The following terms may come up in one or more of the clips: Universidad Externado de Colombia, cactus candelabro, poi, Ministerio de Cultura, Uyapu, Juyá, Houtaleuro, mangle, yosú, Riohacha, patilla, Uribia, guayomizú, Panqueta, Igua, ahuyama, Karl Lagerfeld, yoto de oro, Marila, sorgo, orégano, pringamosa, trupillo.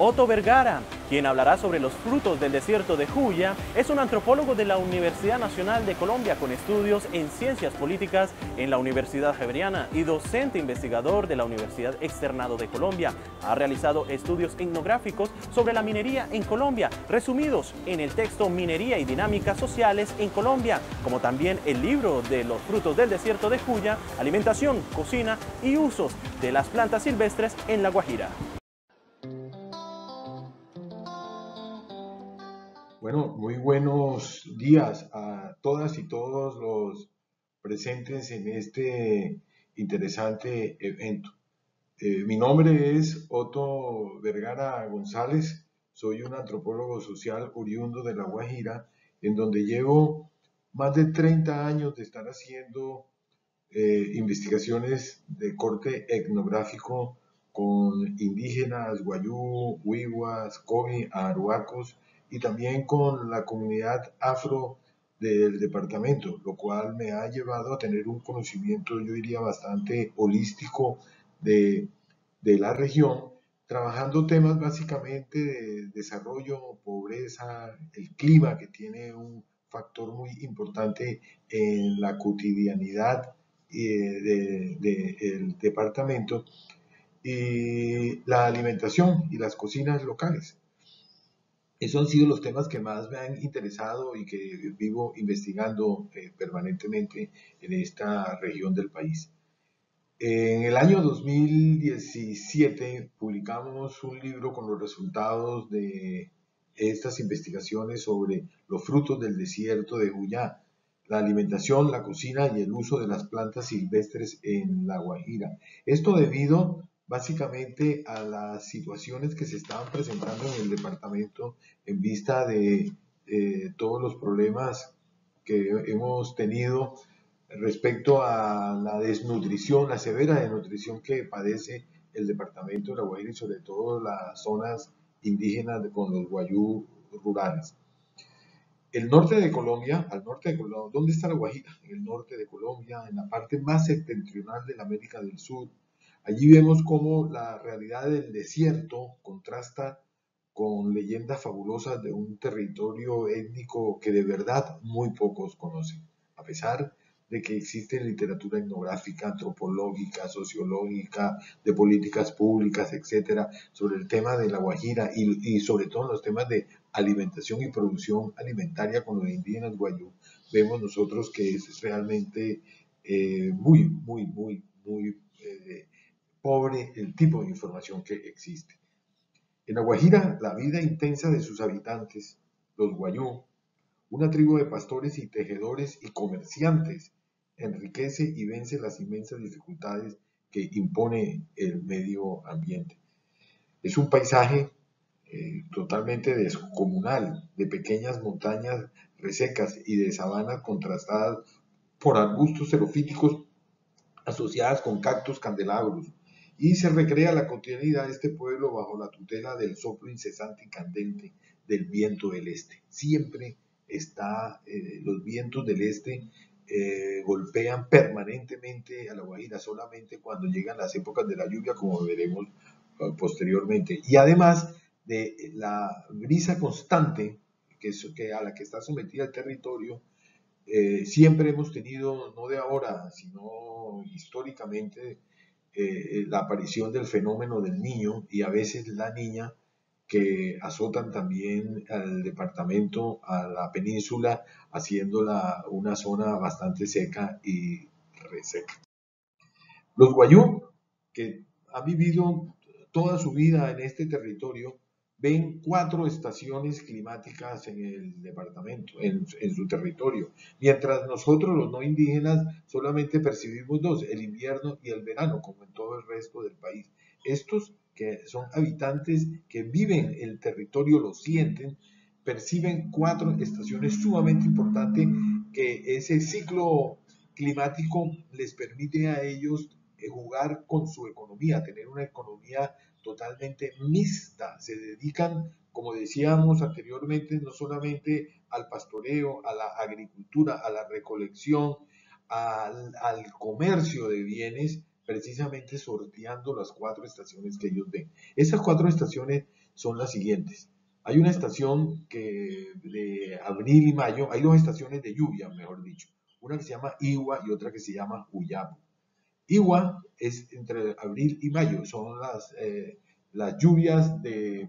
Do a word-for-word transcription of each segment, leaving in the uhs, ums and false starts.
Otto Vergara, quien hablará sobre los frutos del desierto de Juyá, es un antropólogo de la Universidad Nacional de Colombia con estudios en ciencias políticas en la Universidad Javeriana y docente investigador de la Universidad Externado de Colombia. Ha realizado estudios etnográficos sobre la minería en Colombia, resumidos en el texto Minería y dinámicas sociales en Colombia, como también el libro de los frutos del desierto de Juyá, Alimentación, Cocina y Usos de las Plantas Silvestres en La Guajira. Bueno, muy buenos días a todas y todos los presentes en este interesante evento. Eh, mi nombre es Otto Vergara González, soy un antropólogo social oriundo de La Guajira, en donde llevo más de treinta años de estar haciendo eh, investigaciones de corte etnográfico con indígenas, wayúu, huiguas, cobi, aruacos, y también con la comunidad afro del departamento, lo cual me ha llevado a tener un conocimiento, yo diría, bastante holístico de, de la región, trabajando temas básicamente de desarrollo, pobreza, el clima, que tiene un factor muy importante en la cotidianidad del de, de departamento, y la alimentación y las cocinas locales. Esos han sido los temas que más me han interesado y que vivo investigando eh, permanentemente en esta región del país. En el año dos mil diecisiete publicamos un libro con los resultados de estas investigaciones sobre los frutos del desierto de Uyá, la alimentación, la cocina y el uso de las plantas silvestres en La Guajira. Esto debido básicamente a las situaciones que se estaban presentando en el departamento en vista de eh, todos los problemas que hemos tenido respecto a la desnutrición, la severa desnutrición que padece el departamento de La Guajira y sobre todo las zonas indígenas con los wayúu rurales. El norte de Colombia, al norte de Colombia, ¿dónde está La Guajira? En el norte de Colombia, en la parte más septentrional de la América del Sur. Allí vemos cómo la realidad del desierto contrasta con leyendas fabulosas de un territorio étnico que de verdad muy pocos conocen, a pesar de que existe literatura etnográfica, antropológica, sociológica, de políticas públicas, etcétera, sobre el tema de La Guajira y, y sobre todo los temas de alimentación y producción alimentaria con los indígenas wayúu. Vemos nosotros que es realmente eh, muy, muy, muy, muy eh, pobre el tipo de información que existe. En La Guajira, la vida intensa de sus habitantes, los wayúu, una tribu de pastores y tejedores y comerciantes, enriquece y vence las inmensas dificultades que impone el medio ambiente. Es un paisaje eh, totalmente descomunal, de pequeñas montañas resecas y de sabanas contrastadas por arbustos xerofíticos asociadas con cactus candelabros, y se recrea la cotidianidad de este pueblo bajo la tutela del soplo incesante y candente del viento del este. Siempre está, eh, los vientos del este eh, golpean permanentemente a La Guajira, solamente cuando llegan las épocas de la lluvia, como veremos eh, posteriormente. Y además de la brisa constante que, que a la que está sometida el territorio, eh, siempre hemos tenido, no de ahora, sino históricamente, Eh, la aparición del fenómeno del niño y a veces la niña, que azotan también al departamento, a la península, haciéndola una zona bastante seca y reseca. Los wayúu, que han vivido toda su vida en este territorio, ven cuatro estaciones climáticas en el departamento, en, en su territorio, mientras nosotros los no indígenas solamente percibimos dos, el invierno y el verano, como en todo el resto del país. Estos, que son habitantes que viven el territorio, lo sienten, perciben cuatro estaciones sumamente importantes, que ese ciclo climático les permite a ellos jugar con su economía, tener una economía totalmente mixta. Se dedican, como decíamos anteriormente, no solamente al pastoreo, a la agricultura, a la recolección, al, al comercio de bienes, precisamente sorteando las cuatro estaciones que ellos ven. Esas cuatro estaciones son las siguientes. Hay una estación que de abril y mayo, hay dos estaciones de lluvia, mejor dicho. Una que se llama Igua y otra que se llama Uyapu. Igua es entre abril y mayo, son las, eh, las, lluvias de,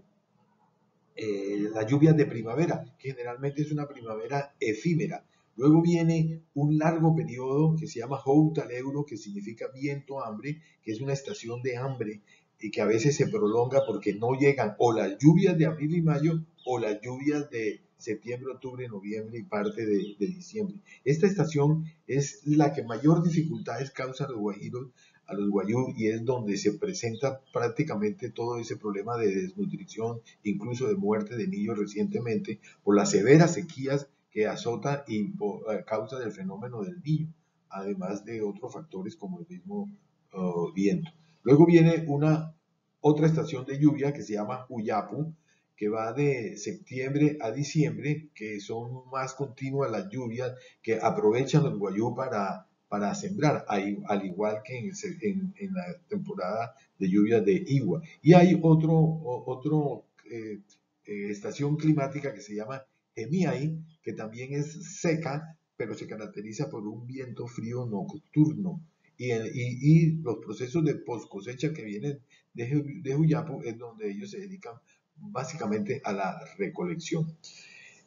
eh, las lluvias de primavera, que generalmente es una primavera efímera. Luego viene un largo periodo que se llama Houtaleuro, que significa viento hambre, que es una estación de hambre y que a veces se prolonga porque no llegan o las lluvias de abril y mayo o las lluvias de septiembre, octubre, noviembre y parte de, de diciembre. Esta estación es la que mayor dificultades causa a los guajiros, a los wayúu, y es donde se presenta prácticamente todo ese problema de desnutrición, incluso de muerte de niños recientemente, por las severas sequías que azota y a causa del fenómeno del niño, además de otros factores como el mismo uh, viento. Luego viene una otra estación de lluvia que se llama Uyapu, que va de septiembre a diciembre, que son más continuas las lluvias que aprovechan los wayúu para, para sembrar, al igual que en, el, en, en la temporada de lluvias de Igua. Y hay otra otro, eh, eh, estación climática que se llama Emiay, que también es seca, pero se caracteriza por un viento frío nocturno. Y, el, y, y los procesos de poscosecha que vienen de, de Uyapu es donde ellos se dedican básicamente a la recolección.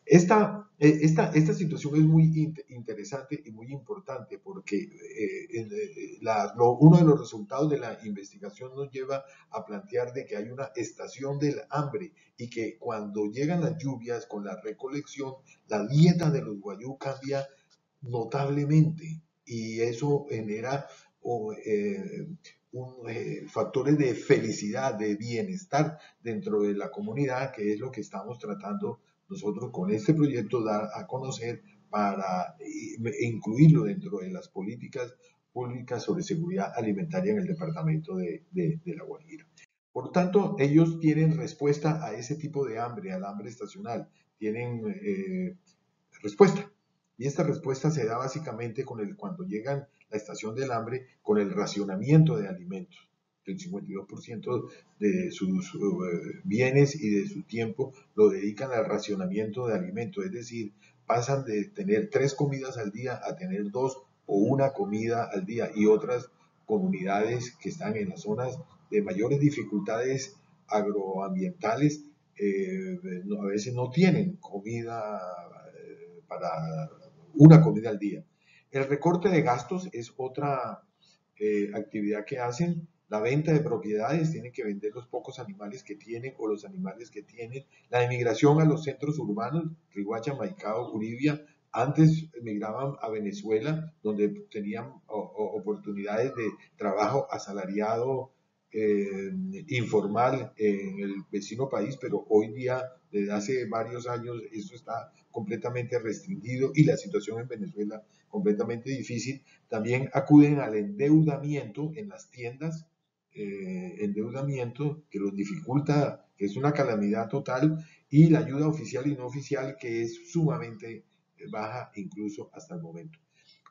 Esta, esta, esta situación es muy inter, interesante y muy importante porque eh, la, lo, uno de los resultados de la investigación nos lleva a plantear de que hay una estación del hambre y que cuando llegan las lluvias con la recolección, la dieta de los wayúu cambia notablemente y eso genera oh, eh, Un, eh, factores de felicidad, de bienestar dentro de la comunidad, que es lo que estamos tratando nosotros con este proyecto dar a conocer para incluirlo dentro de las políticas públicas sobre seguridad alimentaria en el departamento de, de, de La Guajira. Por tanto, ellos tienen respuesta a ese tipo de hambre, al hambre estacional, tienen eh, respuesta. Y esta respuesta se da básicamente con el, cuando llegan la estación del hambre, con el racionamiento de alimentos. El cincuenta y dos por ciento de sus uh, bienes y de su tiempo lo dedican al racionamiento de alimentos. Es decir, pasan de tener tres comidas al día a tener dos o una comida al día. Y otras comunidades que están en las zonas de mayores dificultades agroambientales eh, a veces no tienen comida eh, para una comida al día. El recorte de gastos es otra eh, actividad que hacen. La venta de propiedades, tienen que vender los pocos animales que tienen o los animales que tienen. La emigración a los centros urbanos, Riohacha, Maicao, Uribia. Antes emigraban a Venezuela, donde tenían o, o, oportunidades de trabajo asalariado eh, informal en el vecino país, pero hoy día, desde hace varios años, eso está completamente restringido y la situación en Venezuela completamente difícil. También acuden al endeudamiento en las tiendas, eh, endeudamiento que los dificulta, que es una calamidad total, y la ayuda oficial y no oficial que es sumamente baja incluso hasta el momento.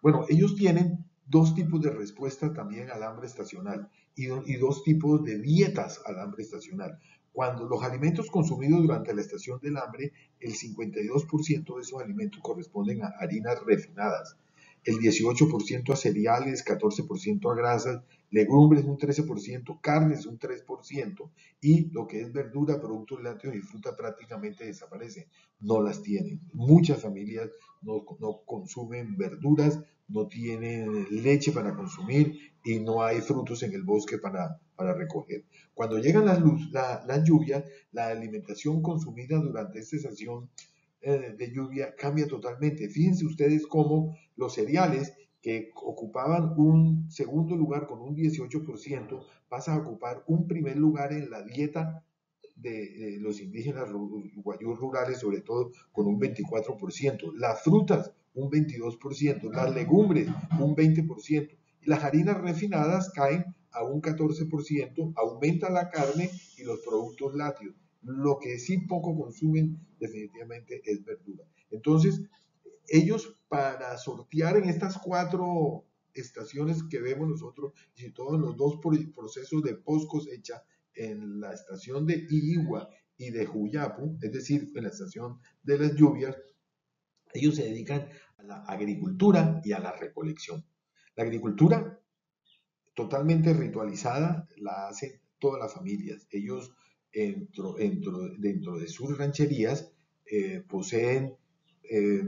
Bueno, ellos tienen dos tipos de respuesta también al hambre estacional y, do y dos tipos de dietas al hambre estacional. Cuando los alimentos consumidos durante la estación del hambre, el cincuenta y dos por ciento de esos alimentos corresponden a harinas refinadas, el dieciocho por ciento a cereales, catorce por ciento a grasas, legumbres un trece por ciento, carnes un tres por ciento y lo que es verdura, productos lácteos y fruta prácticamente desaparecen, no las tienen. Muchas familias no, no consumen verduras, no tienen leche para consumir y no hay frutos en el bosque para, para recoger. Cuando llegan las, luz, la, las lluvias, la alimentación consumida durante esta estación eh, de lluvia cambia totalmente. Fíjense ustedes cómo los cereales que ocupaban un segundo lugar con un dieciocho por ciento pasan a ocupar un primer lugar en la dieta de eh, los indígenas wayúu rurales, sobre todo con un veinticuatro por ciento. Las frutas, un veintidós por ciento, las legumbres, un veinte por ciento. Las harinas refinadas caen a un catorce por ciento, aumenta la carne y los productos lácteos. Lo que sí poco consumen definitivamente es verdura. Entonces, ellos para sortear en estas cuatro estaciones que vemos nosotros, y todos los dos procesos de poscosecha en la estación de Igua y de Uyapu, es decir, en la estación de las lluvias, ellos se dedican a la agricultura y a la recolección. La agricultura totalmente ritualizada la hacen todas las familias. Ellos dentro, dentro, dentro de sus rancherías eh, poseen eh,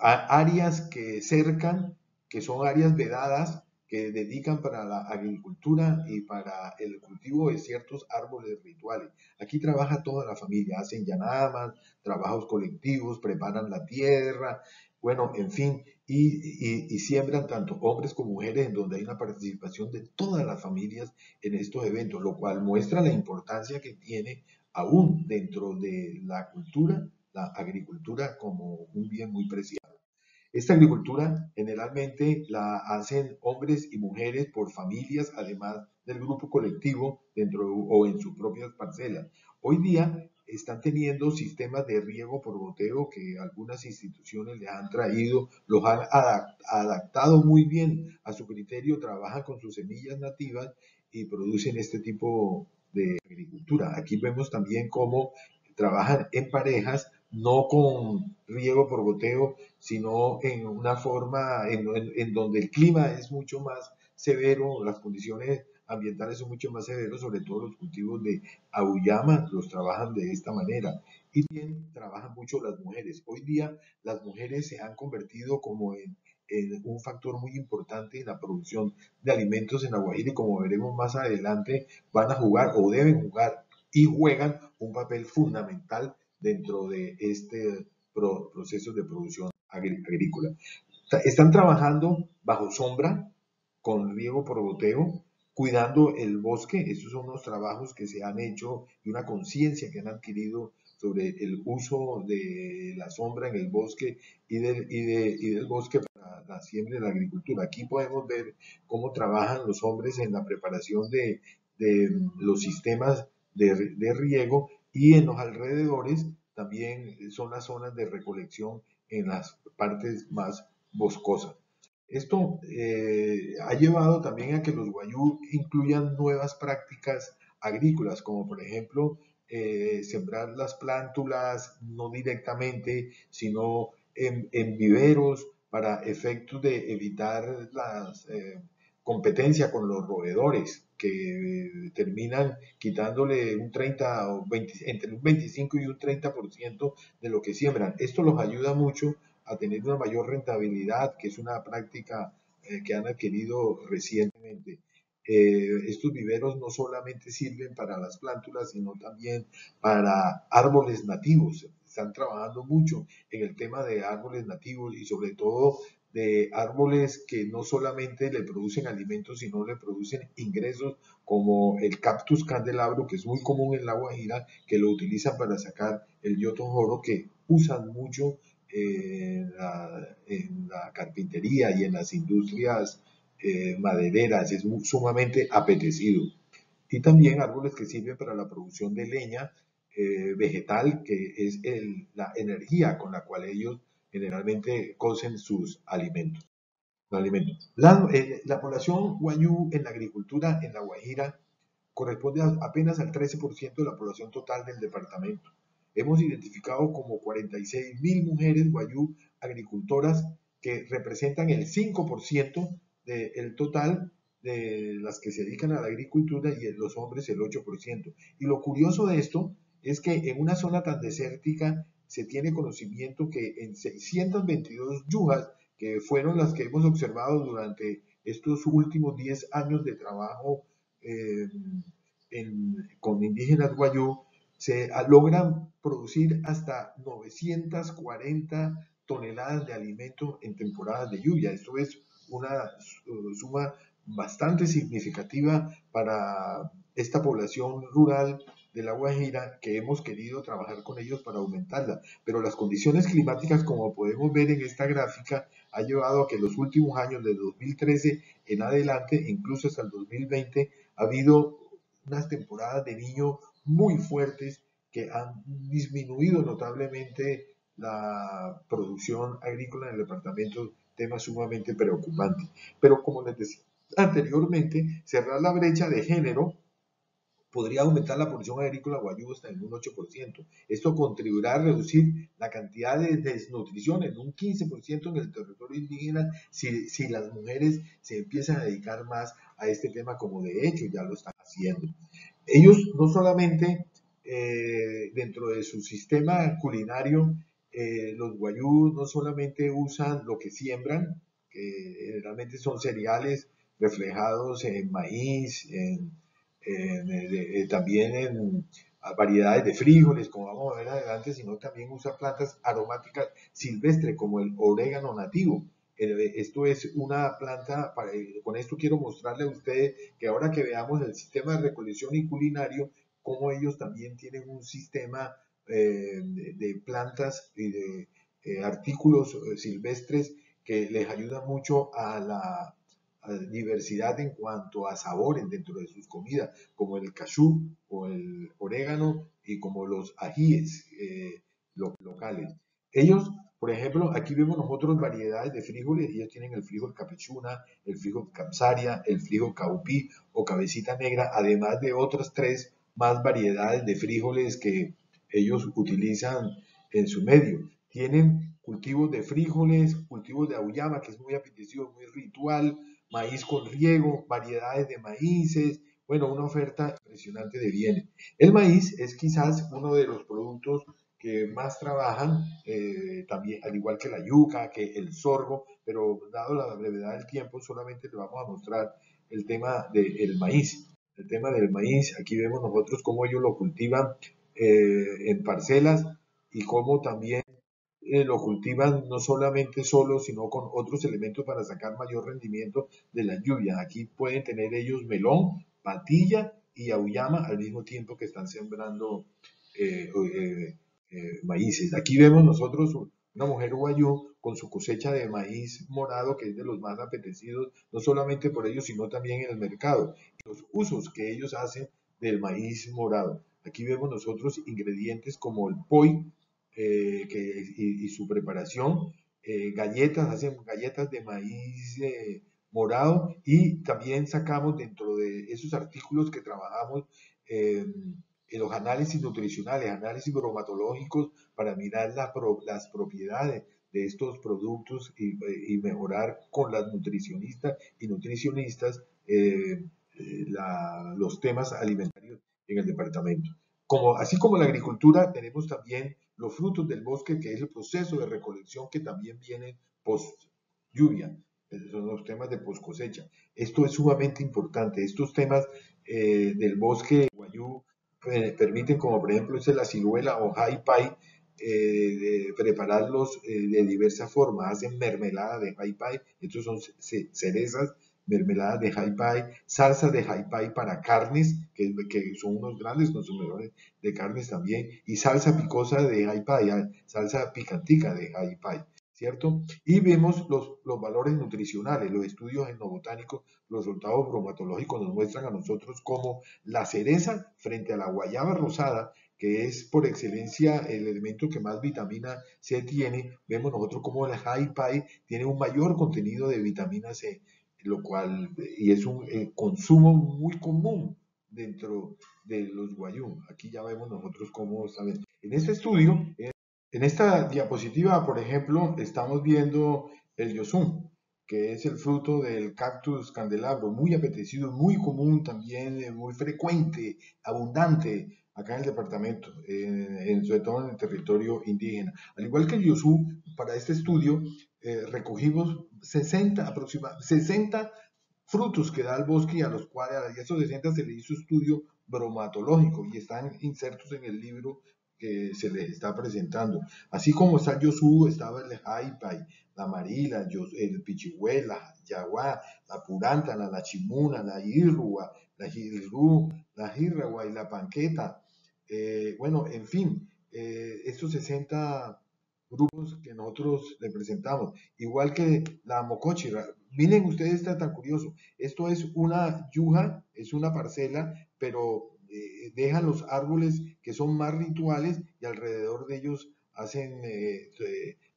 áreas que cercan, que son áreas vedadas, que dedican para la agricultura y para el cultivo de ciertos árboles rituales. Aquí trabaja toda la familia, hacen yanamas, trabajos colectivos, preparan la tierra, bueno, en fin, y, y, y siembran tanto hombres como mujeres, en donde hay una participación de todas las familias en estos eventos, lo cual muestra la importancia que tiene aún dentro de la cultura, la agricultura como un bien muy preciado. Esta agricultura generalmente la hacen hombres y mujeres por familias, además del grupo colectivo dentro o en sus propias parcelas. Hoy día están teniendo sistemas de riego por goteo que algunas instituciones les han traído, los han adaptado muy bien a su criterio, trabajan con sus semillas nativas y producen este tipo de agricultura. Aquí vemos también cómo trabajan en parejas, no con riego por goteo, sino en una forma en, en, en donde el clima es mucho más severo, las condiciones ambientales son mucho más severas, sobre todo los cultivos de ahuyama los trabajan de esta manera. Y bien, trabajan mucho las mujeres. Hoy día las mujeres se han convertido como en, en un factor muy importante en la producción de alimentos en La Guajira, y como veremos más adelante, van a jugar o deben jugar y juegan un papel fundamental dentro de este proceso de producción agrícola. Están trabajando bajo sombra, con riego por goteo, cuidando el bosque. Esos son unos trabajos que se han hecho y una conciencia que han adquirido sobre el uso de la sombra en el bosque y del, y de, y del bosque para la siembra de la agricultura. Aquí podemos ver cómo trabajan los hombres en la preparación de, de los sistemas de, de riego, y en los alrededores también son las zonas de recolección en las partes más boscosas. Esto eh, ha llevado también a que los Wayúu incluyan nuevas prácticas agrícolas, como por ejemplo eh, sembrar las plántulas no directamente, sino en, en viveros para efectos de evitar la eh, competencia con los roedores, que terminan quitándole un treinta o veinte, entre un veinticinco y un treinta por ciento de lo que siembran. Esto los ayuda mucho a tener una mayor rentabilidad, que es una práctica eh, que han adquirido recientemente. Eh, estos viveros no solamente sirven para las plántulas, sino también para árboles nativos. Están trabajando mucho en el tema de árboles nativos, y sobre todo de árboles que no solamente le producen alimentos, sino le producen ingresos, como el cactus candelabro, que es muy común en La Guajira, que lo utilizan para sacar el yoto de oro, que usan mucho eh, en, la, en la carpintería y en las industrias eh, madereras. Es muy, sumamente apetecido. Y también árboles que sirven para la producción de leña eh, vegetal, que es el, la energía con la cual ellos generalmente cocen sus alimentos. Los alimentos. La, eh, la población Wayúu en la agricultura en La Guajira corresponde a, apenas al trece por ciento de la población total del departamento. Hemos identificado como cuarenta y seis mil mujeres Wayúu agricultoras, que representan el cinco por ciento del total de las que se dedican a la agricultura, y en los hombres el ocho por ciento. Y lo curioso de esto es que en una zona tan desértica se tiene conocimiento que en seiscientas veintidós yuyas, que fueron las que hemos observado durante estos últimos diez años de trabajo eh, en, con indígenas Wayúu, se logran producir hasta novecientas cuarenta toneladas de alimento en temporadas de lluvia. Esto es una suma bastante significativa para esta población rural de La Guajira, que hemos querido trabajar con ellos para aumentarla. Pero las condiciones climáticas, como podemos ver en esta gráfica, ha llevado a que en los últimos años, de dos mil trece en adelante, incluso hasta el dos mil veinte, ha habido unas temporadas de niño muy fuertes que han disminuido notablemente la producción agrícola en el departamento tema sumamente preocupante. Pero como les decía anteriormente, cerrar la brecha de género podría aumentar la producción agrícola wayúu hasta en un ocho por ciento. Esto contribuirá a reducir la cantidad de desnutrición en un quince por ciento en el territorio indígena si, si las mujeres se empiezan a dedicar más a este tema, como de hecho ya lo están haciendo. Ellos no solamente eh, dentro de su sistema culinario, eh, los wayúu no solamente usan lo que siembran, que generalmente son cereales reflejados en maíz, en, en, en, también en variedades de frijoles, como vamos a ver adelante, sino también usan plantas aromáticas silvestres como el orégano nativo. Esto es una planta, para, con esto quiero mostrarle a ustedes que ahora que veamos el sistema de recolección y culinario, cómo ellos también tienen un sistema eh, de, de plantas y de eh, artículos silvestres que les ayuda mucho a la diversidad en cuanto a sabores dentro de sus comidas, como el casú o el orégano y como los ajíes eh, locales. Ellos, por ejemplo, aquí vemos nosotros variedades de frijoles. Ellos tienen el frijol capuchuna, el frijol capsaria, el frijol caupí o cabecita negra, además de otras tres más variedades de frijoles que ellos utilizan en su medio. Tienen cultivos de frijoles, cultivos de ahuyama, que es muy apetecido, muy ritual, maíz con riego, variedades de maíces, bueno, una oferta impresionante de bienes. El maíz es quizás uno de los productos que más trabajan, eh, también, al igual que la yuca, que el sorgo, pero dado la brevedad del tiempo, solamente le vamos a mostrar el tema del maíz. El tema del maíz, aquí vemos nosotros cómo ellos lo cultivan eh, en parcelas y cómo también Eh, lo cultivan no solamente solo, sino con otros elementos para sacar mayor rendimiento de la lluvia. Aquí pueden tener ellos melón, patilla y ahuyama al mismo tiempo que están sembrando eh, eh, eh, maíces. Aquí vemos nosotros una mujer wayúu con su cosecha de maíz morado, que es de los más apetecidos, no solamente por ellos, sino también en el mercado. Los usos que ellos hacen del maíz morado. Aquí vemos nosotros ingredientes como el poi, Eh, que, y, y su preparación, eh, galletas, hacen galletas de maíz eh, morado, y también sacamos dentro de esos artículos que trabajamos eh, en los análisis nutricionales, análisis bromatológicos para mirar la pro, las propiedades de estos productos y, y mejorar con las nutricionistas y nutricionistas eh, la, los temas alimentarios en el departamento. Como, así como la agricultura, tenemos también los frutos del bosque, que es el proceso de recolección que también viene post lluvia. Esos son los temas de post cosecha. Esto es sumamente importante. Estos temas eh, del bosque wayúu eh, permiten, como por ejemplo es la ciruela o high pie, eh, de prepararlos eh, de diversas formas. Hacen mermelada de high pie. Estos son cerezas, mermelada de high pie, salsas de high pie para carnes, que, que son unos grandes consumidores de carnes también, y salsa picosa de high pie, salsa picantica de high pie, ¿cierto? Y vemos los, los valores nutricionales. Los estudios etnobotánicos, los resultados bromatológicos nos muestran a nosotros como la cereza frente a la guayaba rosada, que es por excelencia el elemento que más vitamina C tiene, vemos nosotros como el high pie tiene un mayor contenido de vitamina C, lo cual, y es un eh, consumo muy común dentro de los wayúu. Aquí ya vemos nosotros cómo saben. En este estudio, en esta diapositiva, por ejemplo, estamos viendo el yosú, que es el fruto del cactus candelabro, muy apetecido, muy común también, muy frecuente, abundante acá en el departamento, en, en, sobre todo en el territorio indígena. Al igual que el yosú, para este estudio eh, recogimos sesenta, aproximadamente, sesenta frutos que da el bosque, y a los cuales a esos sesenta se le hizo estudio bromatológico y están insertos en el libro que se les está presentando. Así como está el yosú, estaba el high pie, la marila, el pichihué, la yaguá, la purántana, la chimuna, la irrua, la jirú, la jirrua y la panqueta. Eh, bueno, en fin, eh, estos sesenta grupos que nosotros le presentamos, igual que la mocochira. Miren ustedes, está tan curioso. Esto es una yuja, es una parcela, pero eh, dejan los árboles que son más rituales y alrededor de ellos hacen eh,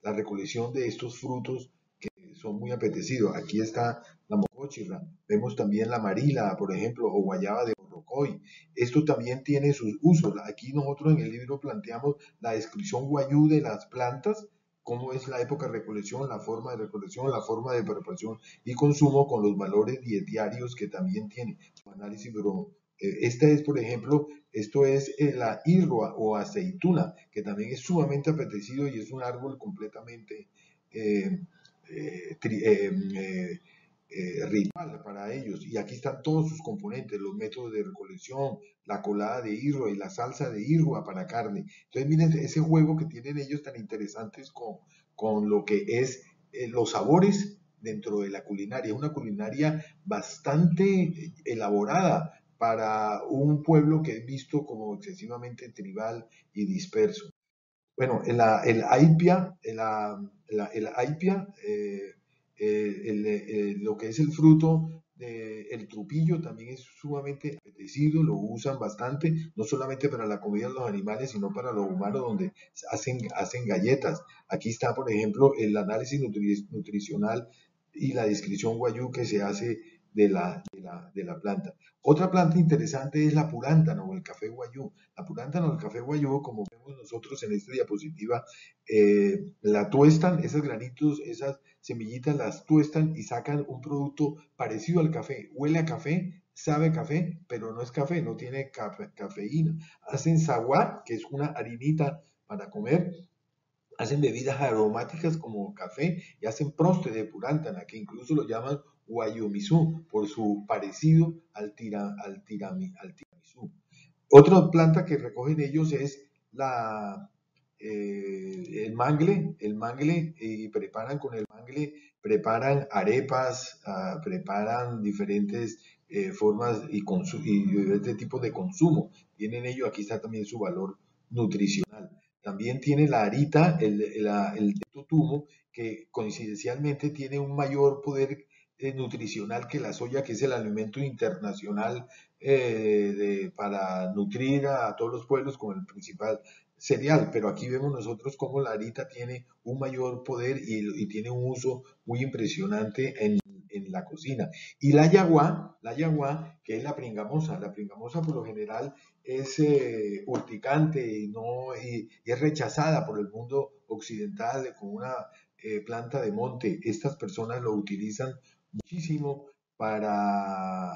la recolección de estos frutos que son muy apetecidos. Aquí está la mocochirra, vemos también la marila, por ejemplo, o guayaba de Borrocoy. Esto también tiene sus usos. Aquí nosotros en el libro planteamos la descripción wayúu de las plantas, cómo es la época de recolección, la forma de recolección, la forma de preparación y consumo con los valores dietarios que también tiene su análisis. Pero este es, por ejemplo, esto es la irrua o aceituna, que también es sumamente apetecido y es un árbol completamente eh, eh, tri, eh, eh, eh, ritual para ellos. Y aquí están todos sus componentes, los métodos de recolección, la colada de irrua y la salsa de irrua para carne. Entonces miren ese juego que tienen ellos tan interesantes con, con lo que es eh, los sabores dentro de la culinaria. Una culinaria bastante elaborada para un pueblo que es visto como excesivamente tribal y disperso. Bueno, el high pie, el, el high pie, eh, el, el, el, lo que es el fruto de, el trupillo también es sumamente apetecido, lo usan bastante, no solamente para la comida de los animales, sino para los humanos, donde hacen, hacen galletas. Aquí está, por ejemplo, el análisis nutri, nutricional y la descripción wayúu que se hace de la, de, la, de la planta. Otra planta interesante es la purántana o el café wayúu. La purántana o el café wayúu, como vemos nosotros en esta diapositiva, eh, la tuestan, esos granitos, esas semillitas las tuestan y sacan un producto parecido al café. Huele a café, sabe a café, pero no es café, no tiene cafe, cafeína. Hacen zaguá, que es una harinita para comer. Hacen bebidas aromáticas como café y hacen postre de purántana, que incluso lo llaman guayomizú por su parecido al, tira, al, tirami, al tiramisú. Otra planta que recogen ellos es la, eh, el mangle, el mangle y eh, preparan con el mangle, preparan arepas, uh, preparan diferentes eh, formas y, y diferentes tipos de consumo. Tienen ellos, aquí está también su valor nutricional. También tiene la arita, el, el, el totumo, que coincidencialmente tiene un mayor poder eh, nutricional que la soya, que es el alimento internacional eh, de, para nutrir a todos los pueblos con el principal cereal. Pero aquí vemos nosotros cómo la arita tiene un mayor poder y, y tiene un uso muy impresionante en, en la cocina. Y la yaguá, la yaguá, que es la pringamosa. La pringamosa por lo general es eh, urticante y, no, y, y es rechazada por el mundo occidental como una eh, planta de monte. Estas personas lo utilizan muchísimo para,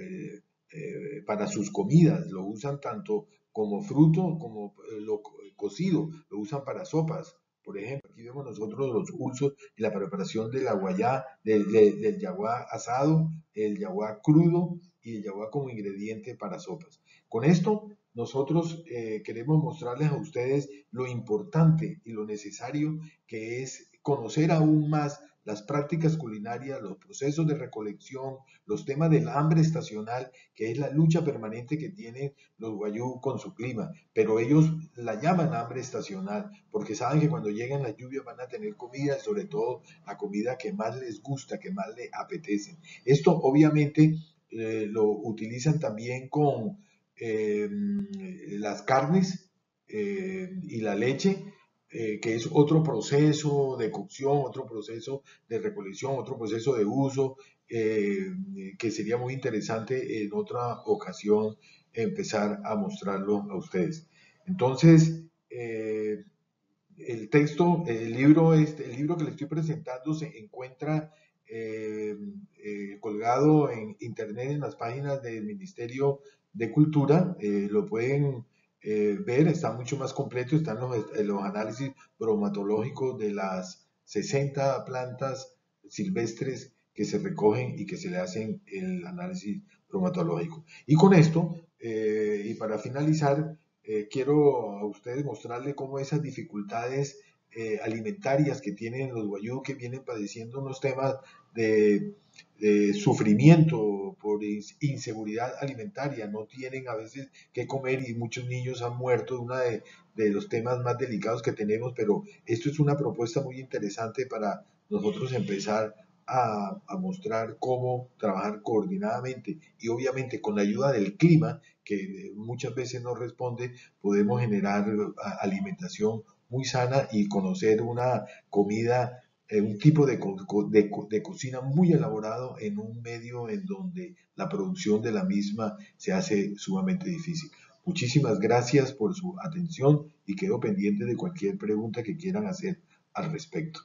eh, eh, para sus comidas. Lo usan tanto como fruto como eh, lo cocido. Lo usan para sopas. Por ejemplo, aquí vemos nosotros los usos y la preparación de la guayá, del, del, del yaguá asado, el yaguá crudo y el yaguá como ingrediente para sopas. Con esto, nosotros eh, queremos mostrarles a ustedes lo importante y lo necesario que es conocer aún más las prácticas culinarias, los procesos de recolección, los temas del hambre estacional, que es la lucha permanente que tienen los wayúu con su clima. Pero ellos la llaman hambre estacional, porque saben que cuando llegan las lluvias van a tener comida, sobre todo la comida que más les gusta, que más les apetece. Esto obviamente eh, lo utilizan también con eh, las carnes eh, y la leche, Eh, que es otro proceso de cocción, otro proceso de recolección, otro proceso de uso, eh, que sería muy interesante en otra ocasión empezar a mostrarlo a ustedes. Entonces, eh, el texto, el libro, este, el libro que les estoy presentando se encuentra eh, eh, colgado en internet en las páginas del Ministerio de Cultura. Eh, lo pueden Eh, ver, está mucho más completo, están los, los análisis bromatológicos de las sesenta plantas silvestres que se recogen y que se le hacen el análisis bromatológico. Y con esto, eh, y para finalizar, eh, quiero a ustedes mostrarles cómo esas dificultades eh, alimentarias que tienen los wayúu, que vienen padeciendo unos temas de, de sufrimiento, por inseguridad alimentaria, no tienen a veces qué comer y muchos niños han muerto, uno de, de los temas más delicados que tenemos, pero esto es una propuesta muy interesante para nosotros empezar a, a mostrar cómo trabajar coordinadamente y obviamente con la ayuda del clima, que muchas veces no responde, podemos generar alimentación muy sana y conocer una comida eh, un tipo de, de, de cocina muy elaborado en un medio en donde la producción de la misma se hace sumamente difícil. Muchísimas gracias por su atención y quedo pendiente de cualquier pregunta que quieran hacer al respecto.